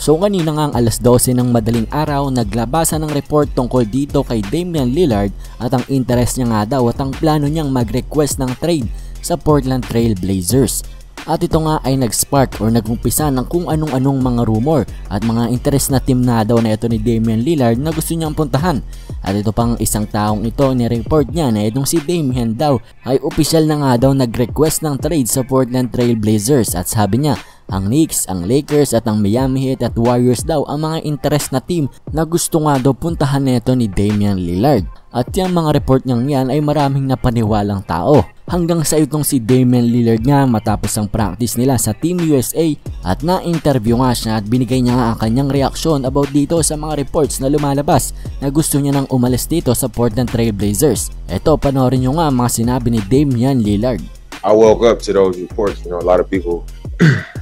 So kanina nga ang alas 12 ng madaling araw, naglabasa ng report tungkol dito kay Damian Lillard at ang interest niya nga daw at ang plano niyang mag-request ng trade sa Portland Trail Blazers. At ito nga ay nag-spark or nagumpisa ng kung anong-anong mga rumor at mga interest na team na daw na ito ni Damian Lillard na gusto niyang puntahan. At ito pang isang taong ito, ni-report niya na itong si Damian daw ay opisyal na nga daw nag-request ng trade sa Portland Trail Blazers at sabi niya ang Knicks, ang Lakers at ang Miami Heat at Warriors daw ang mga interest na team na gusto nga daw puntahan nito ni Damian Lillard. At yung mga report niyang yan ay maraming napaniwalang tao. Hanggang sa itong si Damian Lillard nga matapos ang practice nila sa Team USA at na-interview nga siya at binigay niya nga ang kanyang reaksyon about dito sa mga reports na lumalabas na gusto niya nang umalis dito sa Portland Trail Blazers. Eto, panoorin niyo nga mga sinabi ni Damian Lillard. I woke up to those reports, you know, a lot of people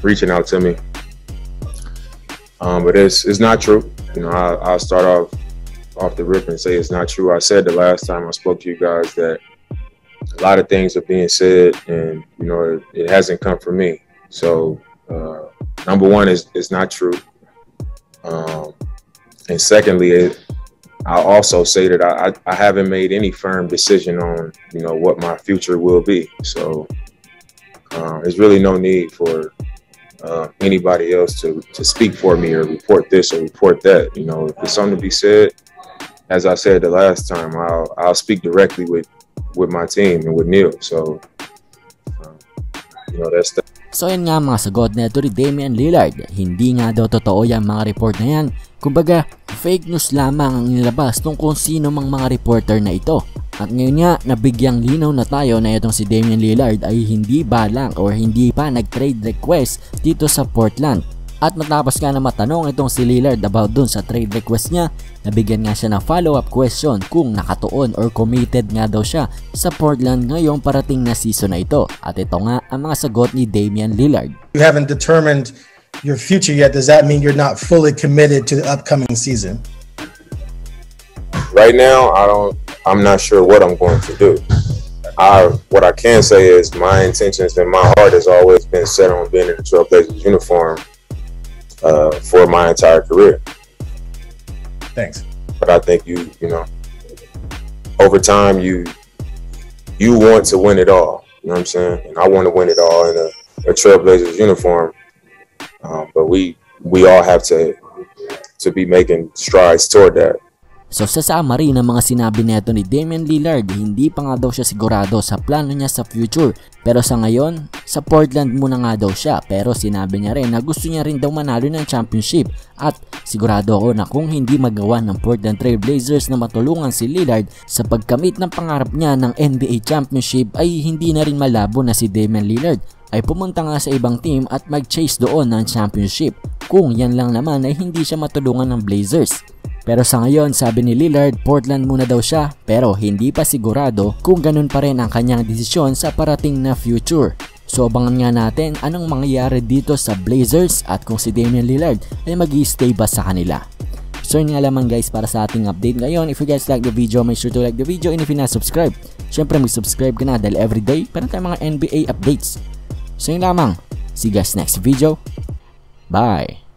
reaching out to me, but it's not true. You know, I'll start off the rip and say it's not true. I said the last time I spoke to you guys that a lot of things are being said, and you know it hasn't come from me. So number one is it's not true, and secondly, I'll also say that I haven't made any firm decision on you know what my future will be. So. There's really no need for anybody else to speak for me or report this or report that. You know, if there's something to be said, as I said the last time, I'll speak directly with my team and with Neil. So, you know, that's that. So yun nga mga sagot na ito ni Damian Lillard. Hindi nga daw totoo yung mga report na yan. Kumbaga, fake news lamang ang nilabas tungkol sino mang mga reporter na ito. At ngayon nga, nabigyang linaw na tayo na itong si Damian Lillard ay hindi balang o hindi pa nag-trade request dito sa Portland. At matapos nga na matanong itong si Lillard about dun sa trade request niya, nabigyan nga siya ng follow-up question kung nakatuon or committed nga daw siya sa Portland ngayong parating na season na ito. At ito nga ang mga sagot ni Damian Lillard. You haven't determined your future yet. Does that mean you're not fully committed to the upcoming season? Right now, I'm not sure what I'm going to do. What I can say is my intentions and my heart has always been set on being in the Trail Blazers uniform for my entire career. Thanks. But I think you know, over time you want to win it all. You know what I'm saying? And I want to win it all in a Trail Blazers uniform. But we all have to be making strides toward that. So sa summary ng mga sinabi neto ni Damian Lillard, hindi pa nga daw siya sigurado sa plano niya sa future. Pero sa ngayon, sa Portland muna nga daw siya, pero sinabi niya rin na gusto niya rin daw manalo ng championship. At sigurado ako na kung hindi magawa ng Portland Trail Blazers na matulungan si Lillard sa pagkamit ng pangarap niya ng NBA championship ay hindi na rin malabo na si Damian Lillard ay pumunta nga sa ibang team at mag-chase doon ng championship. Kung yan lang naman ay hindi siya matulungan ng Blazers. Pero sa ngayon, sabi ni Lillard, Portland muna daw siya pero hindi pa sigurado kung ganun pa rin ang kanyang desisyon sa parating na future. So abangan nga natin anong mangyayari dito sa Blazers at kung si Damian Lillard ay mag-i-stay ba sa kanila. So yun nga lamang guys para sa ating update ngayon. If you guys like the video, make sure to like the video and if you not subscribe, syempre mag-subscribe ka na dahil everyday para tayo mga NBA updates. So yun lamang, see you guys next video. Bye!